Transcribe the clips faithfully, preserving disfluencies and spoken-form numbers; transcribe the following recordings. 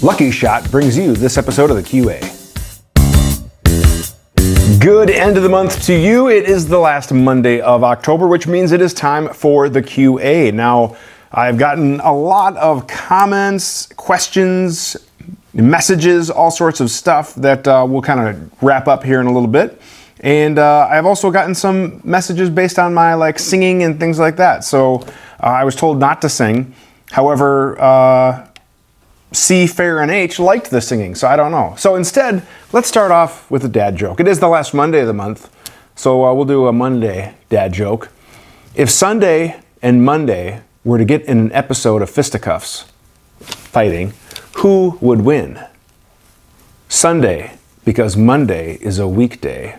Lucky Shot brings you this episode of the Q A. Good end of the month to you. It is the last Monday of October, which means it is time for the Q A. Now, I've gotten a lot of comments, questions, messages, all sorts of stuff that uh, we'll kind of wrap up here in a little bit. And uh, I've also gotten some messages based on my like singing and things like that. So uh, I was told not to sing. However, uh, C, Fair, and H liked the singing, so I don't know. So instead, let's start off with a dad joke. It is the last Monday of the month, so uh, we'll do a Monday dad joke. If Sunday and Monday were to get in an episode of fisticuffs, fighting, who would win? Sunday, because Monday is a weekday.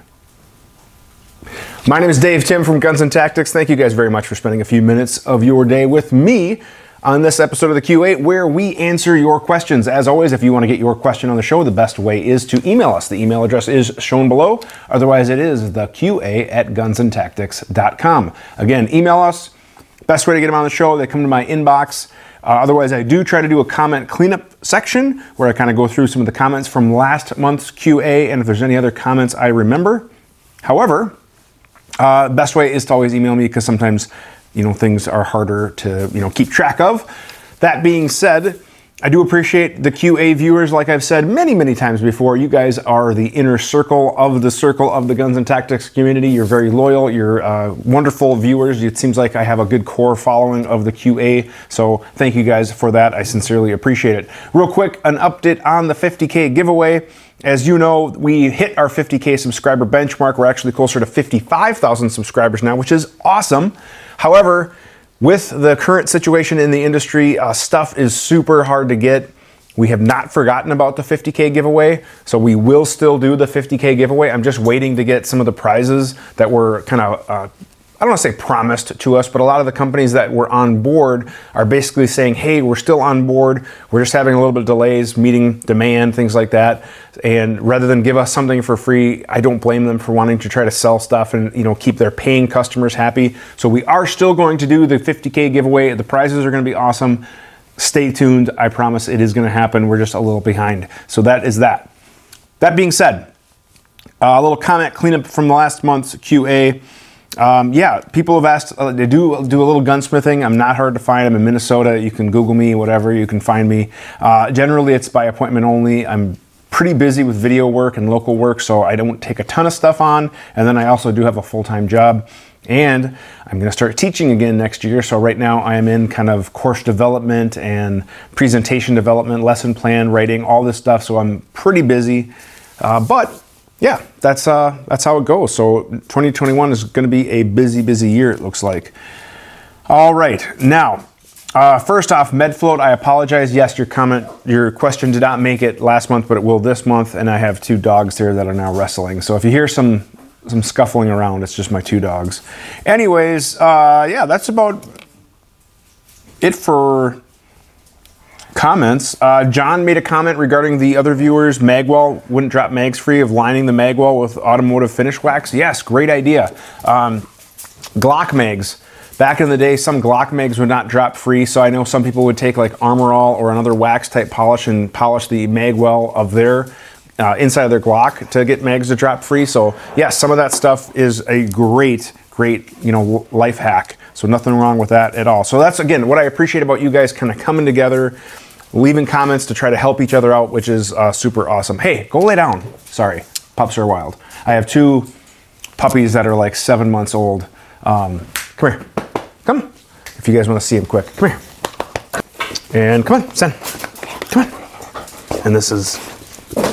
My name is Dave Tim from Guns and Tactics. Thank you guys very much for spending a few minutes of your day with me on this episode of the Q A, where we answer your questions. As always, if you want to get your question on the show, the best way is to email us. The email address is shown below. Otherwise, it is the Q A at guns and tactics dot com. Again, email us. Best way to get them on the show, they come to my inbox. Uh, otherwise, I do try to do a comment cleanup section where I kind of go through some of the comments from last month's Q A and if there's any other comments I remember. However, Uh, best way is to always email me because sometimes, you know, things are harder to, you know, keep track of. That being said, I do appreciate the Q A viewers. Like I've said many, many times before, you guys are the inner circle of the circle of the Guns and Tactics community. You're very loyal. You're uh, wonderful viewers. It seems like I have a good core following of the Q A. So thank you guys for that. I sincerely appreciate it. Real quick, an update on the fifty K giveaway. As you know, we hit our fifty K subscriber benchmark. We're actually closer to fifty-five thousand subscribers now, which is awesome. However, with the current situation in the industry, uh, stuff is super hard to get. We have not forgotten about the fifty K giveaway, so we will still do the fifty K giveaway. I'm just waiting to get some of the prizes that were kind of, uh, I don't want to say promised to us, but a lot of the companies that were on board are basically saying, hey, we're still on board. We're just having a little bit of delays, meeting demand, things like that. And rather than give us something for free, I don't blame them for wanting to try to sell stuff and, you know, keep their paying customers happy. So we are still going to do the fifty K giveaway. The prizes are going to be awesome. Stay tuned. I promise it is going to happen. We're just a little behind. So that is that. That being said, a little comment cleanup from the last month's Q A. Um, yeah, people have asked, uh, they do do a little gunsmithing. I'm not hard to find. I'm in Minnesota. You can Google me, whatever, you can find me. Uh, generally, it's by appointment only. I'm pretty busy with video work and local work, so I don't take a ton of stuff on. And then I also do have a full-time job. And I'm going to start teaching again next year. So right now I am in kind of course development and presentation development, lesson plan writing, all this stuff. So I'm pretty busy, uh, but yeah, that's uh, that's how it goes. So twenty twenty-one is going to be a busy, busy year, it looks like. All right. Now, uh, first off, MedFloat, I apologize. Yes, your comment, your question did not make it last month, but it will this month. And I have two dogs there that are now wrestling. So if you hear some some scuffling around, it's just my two dogs. Anyways, uh, yeah, that's about it for comments. Uh, John made a comment regarding the other viewers. Magwell wouldn't drop mags free of lining the magwell with automotive finish wax. Yes, great idea. Um, Glock mags. Back in the day, some Glock mags would not drop free, so I know some people would take like Armorall or another wax type polish and polish the magwell of their uh, inside of their Glock to get mags to drop free. So yeah, some of that stuff is a great, great, you know, life hack. So nothing wrong with that at all. So that's, again, what I appreciate about you guys kind of coming together, leaving comments to try to help each other out, which is uh, super awesome. Hey, go lay down. Sorry, pups are wild. I have two puppies that are like seven months old. Um, come here, come. If you guys want to see them quick, come here. And come on, Zen, come on. And this is,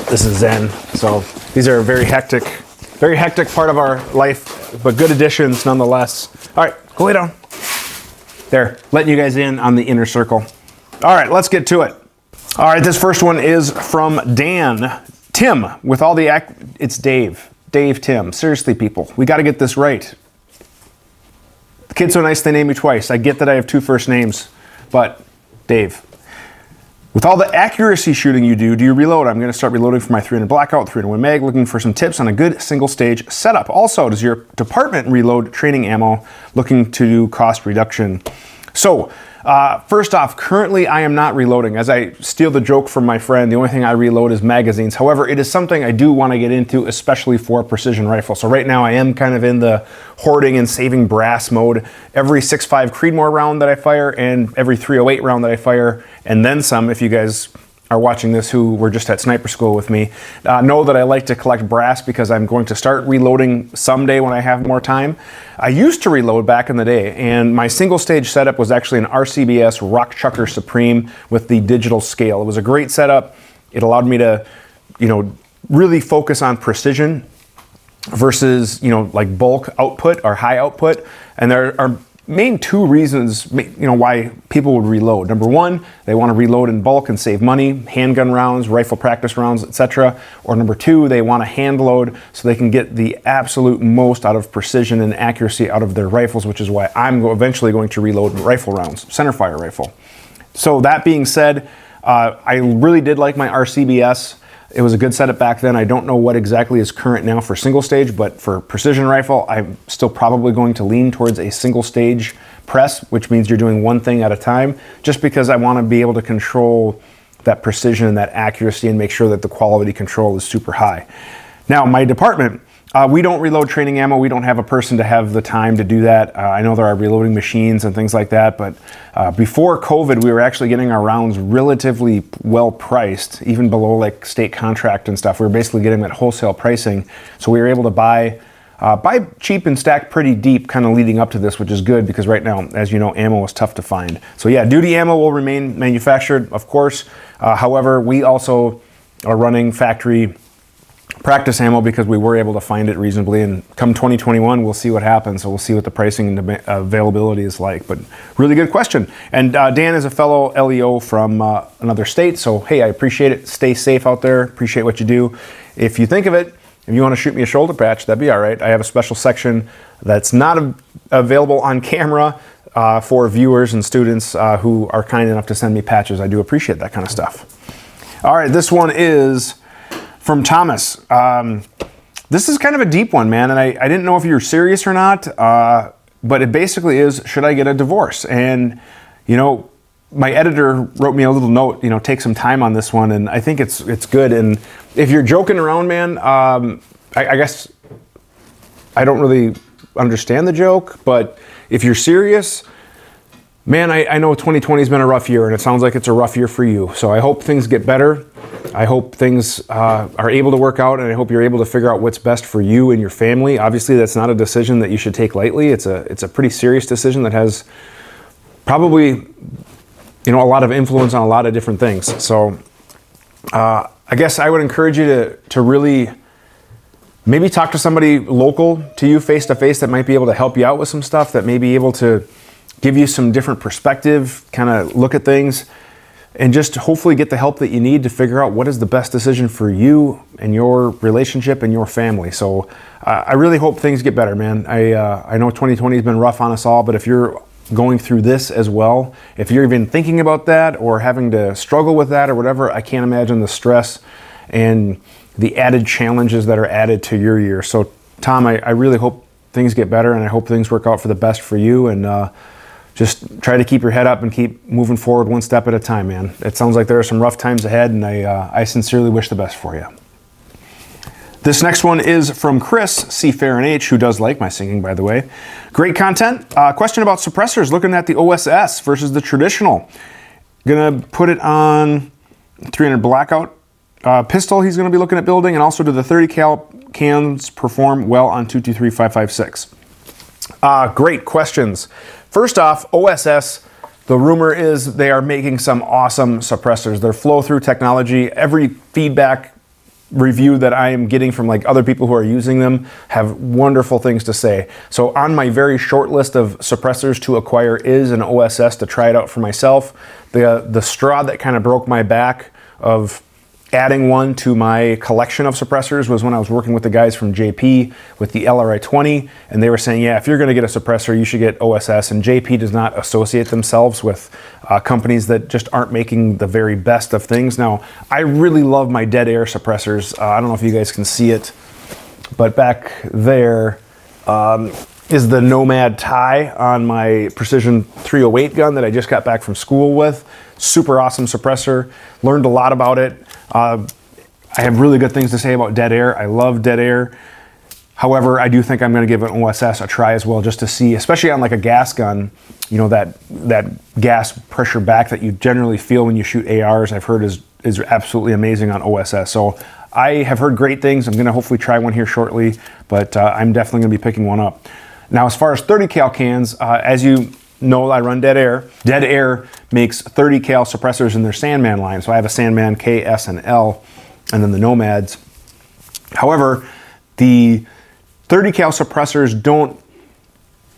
this is Zen. So these are a very hectic, very hectic part of our life, but good additions nonetheless. All right. Go lay down. There, letting you guys in on the inner circle. All right, let's get to it. All right, this first one is from Dan. Tim, with all the act, it's Dave. Dave Tim, seriously people, we gotta get this right. The kid's so nice they named me twice. I get that I have two first names, but Dave. With all the accuracy shooting you do, do you reload? I'm going to start reloading for my three hundred Blackout, three oh one Mag, looking for some tips on a good single stage setup. Also, does your department reload training ammo, looking to do cost reduction? So Uh, first off, currently I am not reloading. As I steal the joke from my friend, the only thing I reload is magazines. However, it is something I do want to get into, especially for precision rifle. So right now I am kind of in the hoarding and saving brass mode. Every six five Creedmoor round that I fire and every three oh eight round that I fire, and then some, if you guys are watching this who were just at sniper school with me, uh, know that I like to collect brass because I'm going to start reloading someday when I have more time. I used to reload back in the day, and my single stage setup was actually an R C B S Rock Chucker Supreme with the digital scale. It was a great setup. It allowed me to, you know, really focus on precision versus, you know, like bulk output or high output. And there are main two reasons, you know, why people would reload. Number one, they want to reload in bulk and save money, handgun rounds, rifle practice rounds, et cetera. Or number two, they want to hand load so they can get the absolute most out of precision and accuracy out of their rifles, which is why I'm eventually going to reload rifle rounds, centerfire rifle. So that being said, uh, I really did like my R C B S. It was a good setup back then. I don't know what exactly is current now for single stage, but for precision rifle, I'm still probably going to lean towards a single stage press, which means you're doing one thing at a time, just because I want to be able to control that precision and that accuracy and make sure that the quality control is super high. Now, my department, uh, we don't reload training ammo. We don't have a person to have the time to do that. Uh, I know there are reloading machines and things like that, but uh, before COVID, we were actually getting our rounds relatively well priced, even below like state contract and stuff. We were basically getting that wholesale pricing. So we were able to buy, uh, buy cheap and stack pretty deep kind of leading up to this, which is good because right now, as you know, ammo is tough to find. So yeah, duty ammo will remain manufactured, of course. Uh, however, we also are running factory practice ammo because we were able to find it reasonably, and come twenty twenty-one we'll see what happens. So we'll see what the pricing and availability is like. But really good question. And uh, Dan is a fellow L E O from uh, another state, so hey, I appreciate it. Stay safe out there, appreciate what you do. If you think of it, if you want to shoot me a shoulder patch, that'd be all right. I have a special section that's not a available on camera uh, for viewers and students uh, who are kind enough to send me patches. I do appreciate that kind of stuff. All right, this one is from Thomas. Um, this is kind of a deep one, man, and I, I didn't know if you were serious or not, uh, but it basically is, should I get a divorce? And, you know, my editor wrote me a little note, you know, take some time on this one, and I think it's it's good. And if you're joking around, man, um, I, I guess I don't really understand the joke, but if you're serious, man, I, I know twenty twenty has been a rough year, and it sounds like it's a rough year for you. So I hope things get better. I hope things uh, are able to work out, and I hope you're able to figure out what's best for you and your family. Obviously, that's not a decision that you should take lightly. It's a it's a pretty serious decision that has probably, you know, a lot of influence on a lot of different things. So uh, I guess I would encourage you to to really maybe talk to somebody local to you face to face that might be able to help you out with some stuff, that may be able to give you some different perspective, kind of look at things, and just hopefully get the help that you need to figure out what is the best decision for you and your relationship and your family. So uh, I really hope things get better, man. I, uh, I know twenty twenty has been rough on us all, but if you're going through this as well, if you're even thinking about that or having to struggle with that or whatever, I can't imagine the stress and the added challenges that are added to your year. So Tom, I, I really hope things get better, and I hope things work out for the best for you. And uh, just try to keep your head up and keep moving forward one step at a time, man. It sounds like there are some rough times ahead, and I, uh, I sincerely wish the best for you. This next one is from Chris, C Fair N H, who does like my singing, by the way. Great content. Uh, question about suppressors, looking at the O S S versus the traditional. Gonna put it on three hundred blackout uh, pistol he's gonna be looking at building, and also do the thirty cal cans perform well on two two three, five five six? Uh, great questions. First off, O S S, the rumor is they are making some awesome suppressors. Their flow-through technology, every feedback review that I am getting from like other people who are using them have wonderful things to say. So on my very short list of suppressors to acquire is an O S S to try it out for myself. The, the straw that kind of broke my back of adding one to my collection of suppressors was when I was working with the guys from J P with the L R I twenty, and they were saying, yeah, if you're going to get a suppressor, you should get O S S, and J P does not associate themselves with uh, companies that just aren't making the very best of things. Now, I really love my Dead Air suppressors. Uh, I don't know if you guys can see it, but back there, um, is the Nomad tie on my Precision three oh eight gun that I just got back from school with. Super awesome suppressor. Learned a lot about it. Uh, I have really good things to say about Dead Air. I love Dead Air. However, I do think I'm gonna give an O S S a try as well, just to see, especially on like a gas gun, you know, that that gas pressure back that you generally feel when you shoot A Rs, I've heard is, is absolutely amazing on O S S. So I have heard great things. I'm gonna hopefully try one here shortly, but uh, I'm definitely gonna be picking one up. Now, as far as thirty cal cans, uh, as you know, I run Dead Air. Dead Air makes thirty cal suppressors in their Sandman line. So I have a Sandman K, S, and L, and then the Nomads. However, the thirty cal suppressors don't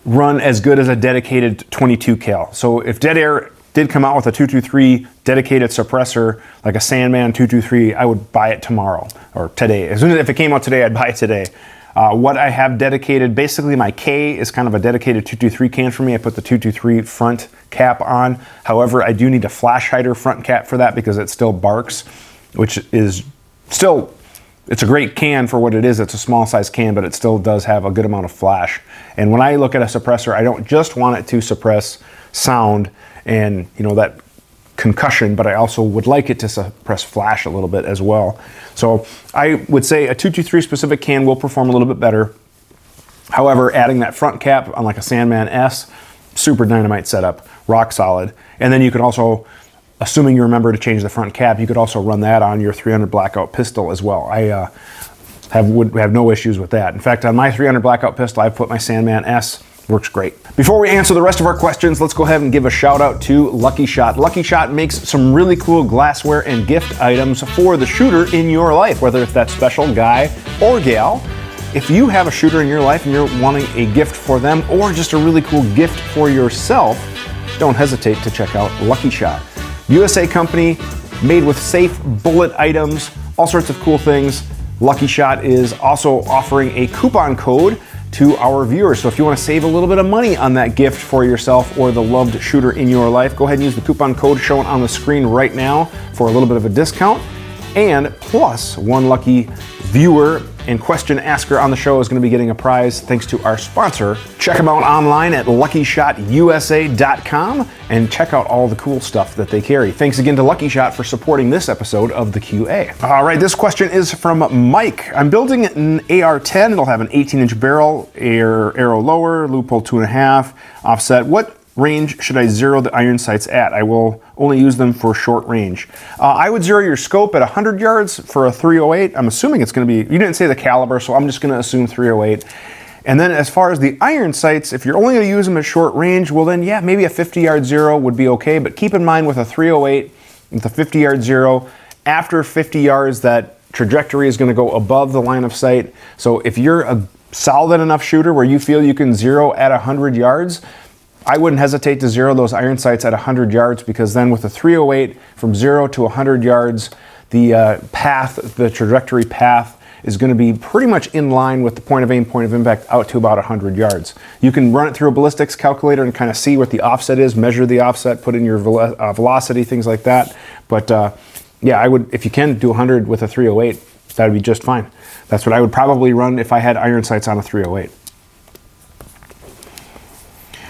run as good as a dedicated twenty-two cal. So if Dead Air did come out with a two two three dedicated suppressor, like a Sandman two two three, I would buy it tomorrow or today. As soon as if it came out today, I'd buy it today. Uh, what I have dedicated, basically my K is kind of a dedicated two two three can for me. I put the two two three front cap on. However, I do need a flash hider front cap for that because it still barks, which is still, it's a great can for what it is. It's a small size can, but it still does have a good amount of flash. And when I look at a suppressor, I don't just want it to suppress sound and, you know, that concussion, but I also would like it to suppress flash a little bit as well. So I would say a two two three specific can will perform a little bit better. However, adding that front cap on like a Sandman S, super dynamite setup, rock solid. And then you could also, assuming you remember to change the front cap, you could also run that on your three hundred Blackout pistol as well. I uh, have, would have no issues with that. In fact, on my three hundred Blackout pistol, I've put my Sandman S. Works great. Before we answer the rest of our questions, let's go ahead and give a shout out to Lucky Shot. Lucky Shot makes some really cool glassware and gift items for the shooter in your life, whether it's that special guy or gal. If you have a shooter in your life and you're wanting a gift for them or just a really cool gift for yourself, don't hesitate to check out Lucky Shot. U S A company, made with safe bullet items, all sorts of cool things. Lucky Shot is also offering a coupon code to our viewers. So if you want to save a little bit of money on that gift for yourself or the loved shooter in your life, go ahead and use the coupon code shown on the screen right now for a little bit of a discount. And plus, one lucky viewer and question asker on the show is going to be getting a prize thanks to our sponsor. Check them out online at lucky shot U S A dot com and check out all the cool stuff that they carry. Thanks again to Lucky Shot for supporting this episode of the Q A. All right, this question is from Mike. I'm building an A R ten. It'll have an eighteen inch barrel, arrow lower, loophole two and a half, offset. What range should I zero the iron sights at? I will only use them for short range. Uh, I would zero your scope at one hundred yards for a three oh eight. I'm assuming it's going to be, you didn't say the caliber, so I'm just going to assume three oh eight. And then as far as the iron sights, if you're only going to use them at short range, well then yeah, maybe a fifty yard zero would be okay, but keep in mind with a three oh eight, with a fifty yard zero, after fifty yards that trajectory is going to go above the line of sight. So if you're a solid enough shooter where you feel you can zero at one hundred yards, I wouldn't hesitate to zero those iron sights at one hundred yards, because then with a three oh eight from zero to one hundred yards, the uh, path, the trajectory path is going to be pretty much in line with the point of aim, point of impact out to about one hundred yards. You can run it through a ballistics calculator and kind of see what the offset is, measure the offset, put in your velo uh, velocity, things like that. But uh, yeah, I would, if you can do one hundred with a three oh eight, that'd be just fine. That's what I would probably run if I had iron sights on a three oh eight.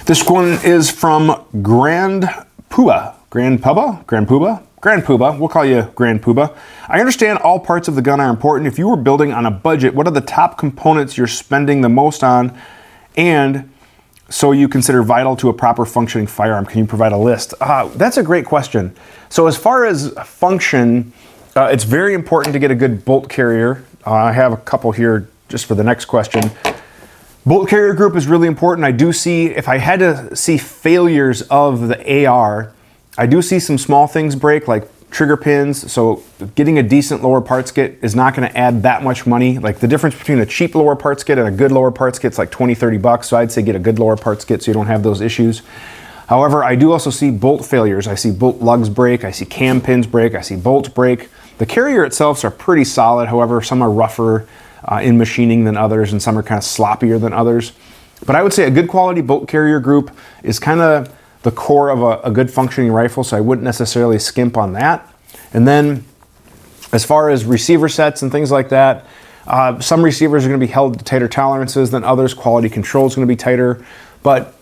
This one is from Grand Pooba. Grand Pooba? Grand Pooba? Grand Pooba. We'll call you Grand Pooba. I understand all parts of the gun are important. If you were building on a budget, what are the top components you're spending the most on and so you consider vital to a proper functioning firearm? Can you provide a list? Uh, that's a great question. So as far as function, uh, it's very important to get a good bolt carrier. Uh, I have a couple here just for the next question. Bolt carrier group is really important. I do see, if I had to see failures of the A R, I do see some small things break, like trigger pins. So getting a decent lower parts kit is not gonna add that much money. Like the difference between a cheap lower parts kit and a good lower parts kit is like twenty, thirty bucks. So I'd say get a good lower parts kit so you don't have those issues. However, I do also see bolt failures. I see bolt lugs break, I see cam pins break, I see bolts break. The carrier itself are pretty solid. However, some are rougher Uh, in machining than others, and some are kind of sloppier than others. But I would say a good quality bolt carrier group is kind of the core of a, a good functioning rifle, so I wouldn't necessarily skimp on that. And then as far as receiver sets and things like that, Uh, some receivers are going to be held to tighter tolerances than others. Quality control is going to be tighter, but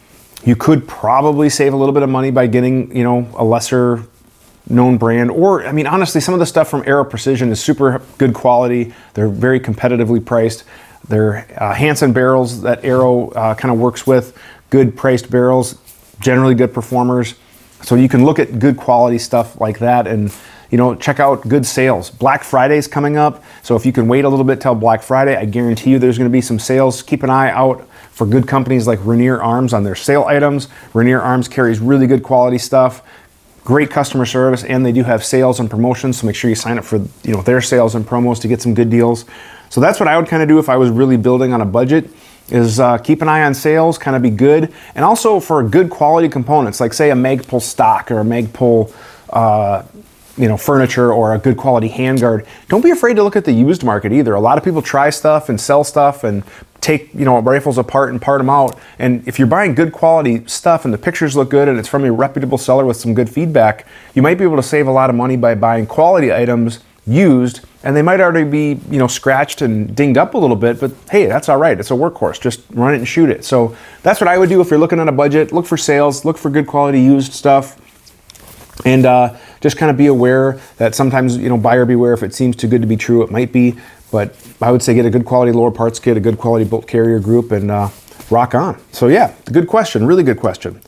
you could probably save a little bit of money by getting, you know, a lesser known brand. Or, I mean, honestly, some of the stuff from Aero Precision is super good quality. They're very competitively priced. They're uh, Hanson barrels that Aero uh, kind of works with, good priced barrels, generally good performers. So you can look at good quality stuff like that and, you know, check out good sales. Black Friday's coming up, so if you can wait a little bit till Black Friday, I guarantee you there's gonna be some sales. Keep an eye out for good companies like Rainier Arms on their sale items. Rainier Arms carries really good quality stuff, great customer service, and they do have sales and promotions, so make sure you sign up for, you know, their sales and promos to get some good deals. So that's what I would kind of do if I was really building on a budget, is uh, keep an eye on sales, kind of be good, and also for good quality components, like say a Magpul stock or a Magpul uh, you know, furniture or a good quality handguard. Don't be afraid to look at the used market either. A lot of people try stuff and sell stuff and take, you know, rifles apart and part them out. And if you're buying good quality stuff and the pictures look good and it's from a reputable seller with some good feedback, you might be able to save a lot of money by buying quality items used, and they might already be, you know, scratched and dinged up a little bit, but hey, that's all right. It's a workhorse. Just run it and shoot it. So that's what I would do if you're looking at a budget. Look for sales, look for good quality used stuff, and uh, just kind of be aware that sometimes, you know, buyer beware. If it seems too good to be true, it might be, but I would say get a good quality lower parts kit, a good quality bolt carrier group, and uh, rock on. So yeah, good question, really good question.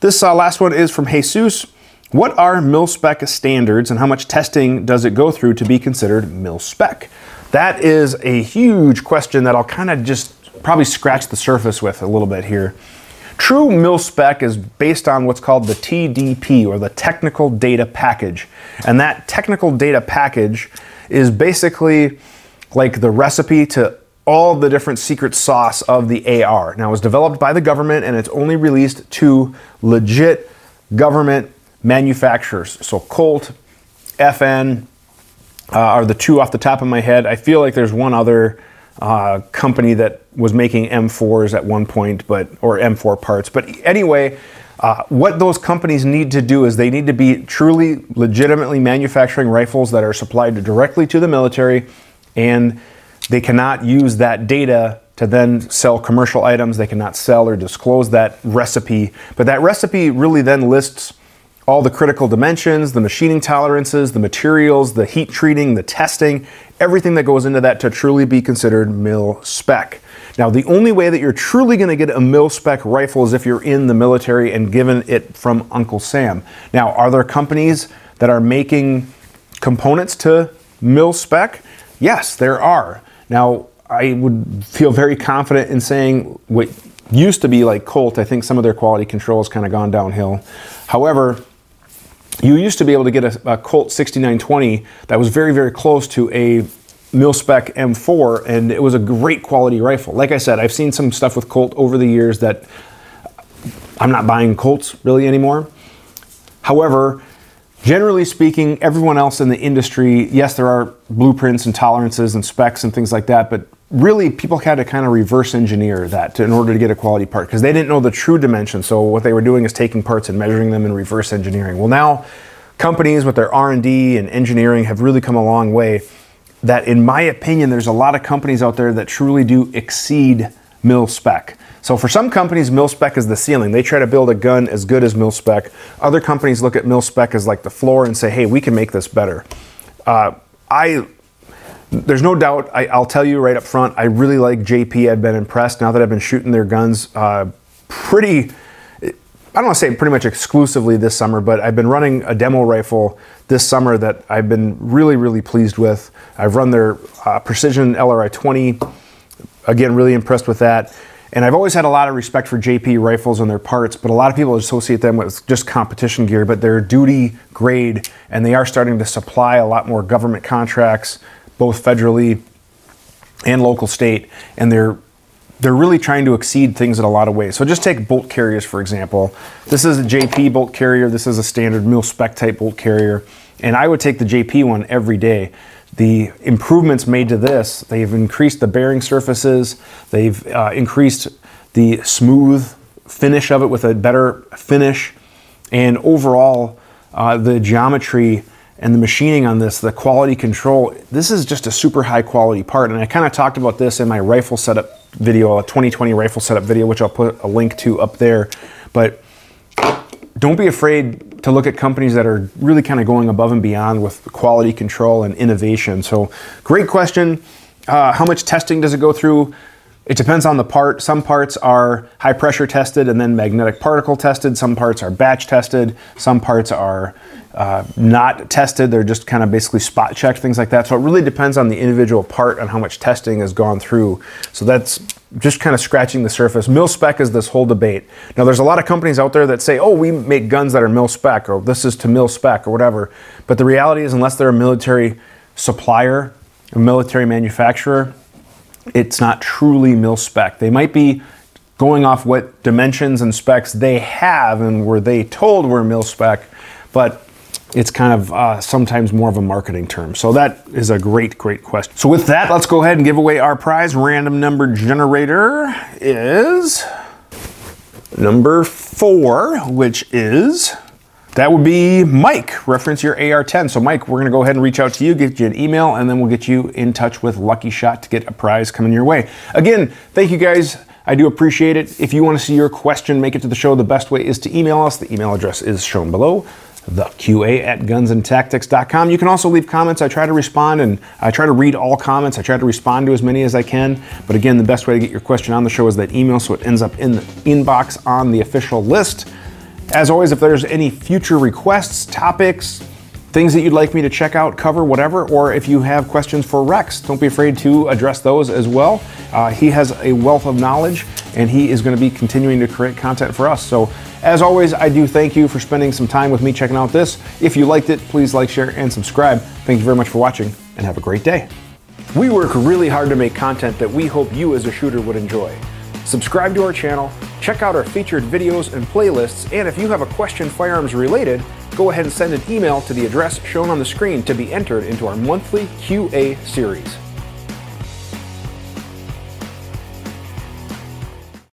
This uh, last one is from Jesus. What are mil-spec standards and how much testing does it go through to be considered mil-spec? That is a huge question that I'll kind of just probably scratch the surface with a little bit here. True mil-spec is based on what's called the T D P, or the Technical Data Package. And that Technical Data Package is basically like the recipe to all the different secret sauce of the A R. Now, it was developed by the government and it's only released to legit government manufacturers. So Colt, F N uh, are the two off the top of my head. I feel like there's one other uh, company that was making M fours at one point, but or M four parts. But anyway, uh, what those companies need to do is they need to be truly, legitimately manufacturing rifles that are supplied directly to the military, and they cannot use that data to then sell commercial items. They cannot sell or disclose that recipe. But that recipe really then lists all the critical dimensions, the machining tolerances, the materials, the heat treating, the testing, everything that goes into that to truly be considered mil-spec. Now, the only way that you're truly gonna get a mil-spec rifle is if you're in the military and given it from Uncle Sam. Now, are there companies that are making components to mil-spec? Yes, there are. Now, I would feel very confident in saying what used to be like Colt. I think some of their quality control has kind of gone downhill. However, you used to be able to get a, a Colt sixty-nine twenty that was very, very close to a mil-spec M four, and it was a great quality rifle. Like I said, I've seen some stuff with Colt over the years that I'm not buying Colts really anymore. However, generally speaking, everyone else in the industry, yes, there are blueprints and tolerances and specs and things like that, but really people had to kind of reverse engineer that to, in order to get a quality part, because they didn't know the true dimension. So what they were doing is taking parts and measuring them and reverse engineering. Well, now companies with their R and D and engineering have really come a long way, that in my opinion, there's a lot of companies out there that truly do exceed mil-spec. So for some companies, mil-spec is the ceiling. They try to build a gun as good as mil-spec. Other companies look at mil-spec as like the floor and say, hey, we can make this better. Uh, I There's no doubt, I, I'll tell you right up front, I really like J P. I've been impressed now that I've been shooting their guns uh, pretty, I don't want to say pretty much exclusively this summer, but I've been running a demo rifle this summer that I've been really, really pleased with. I've run their uh, Precision L R I twenty, again, really impressed with that. And I've always had a lot of respect for J P rifles and their parts, but a lot of people associate them with just competition gear, but they're duty grade, and they are starting to supply a lot more government contracts, both federally and local state, and they're they're really trying to exceed things in a lot of ways. So just take bolt carriers, for example. This is a J P bolt carrier. This is a standard mil-spec type bolt carrier, and I would take the J P one every day. The improvements made to this, they've increased the bearing surfaces, they've uh, increased the smooth finish of it with a better finish, and overall uh, the geometry and the machining on this, the quality control, this is just a super high quality part. And I kind of talked about this in my rifle setup video, a twenty twenty rifle setup video, which I'll put a link to up there. But don't be afraid to look at companies that are really kind of going above and beyond with quality control and innovation. So great question. Uh, how much testing does it go through? It depends on the part. Some parts are high pressure tested and then magnetic particle tested. Some parts are batch tested. Some parts are uh, not tested. They're just kind of basically spot checked, things like that. So it really depends on the individual part and how much testing has gone through. So that's just kind of scratching the surface. Mil-spec is this whole debate. Now there's a lot of companies out there that say, oh, we make guns that are mil-spec, or this is to mil-spec, or whatever. But the reality is, unless they're a military supplier, a military manufacturer, it's not truly mil-spec. They might be going off what dimensions and specs they have and were they told were mil-spec, but it's kind of uh, sometimes more of a marketing term. So that is a great, great question. So with that, let's go ahead and give away our prize. Random number generator is number four, which is, that would be Mike, reference your A R ten. So Mike, we're gonna go ahead and reach out to you, get you an email, and then we'll get you in touch with Lucky Shot to get a prize coming your way. Again, thank you guys. I do appreciate it. If you wanna see your question make it to the show, the best way is to email us. The email address is shown below, the Q A at guns and tactics dot com. You can also leave comments. I try to respond and I try to read all comments. I try to respond to as many as I can. But again, the best way to get your question on the show is that email, so it ends up in the inbox on the official list. As always, if there's any future requests, topics, things that you'd like me to check out, cover, whatever, or if you have questions for Rex, don't be afraid to address those as well. Uh, he has a wealth of knowledge, and he is going to be continuing to create content for us. So as always, I do thank you for spending some time with me checking out this. If you liked it, please like, share, and subscribe. Thank you very much for watching, and have a great day. We work really hard to make content that we hope you as a shooter would enjoy. Subscribe to our channel, check out our featured videos and playlists, and if you have a question firearms related, go ahead and send an email to the address shown on the screen to be entered into our monthly Q A series.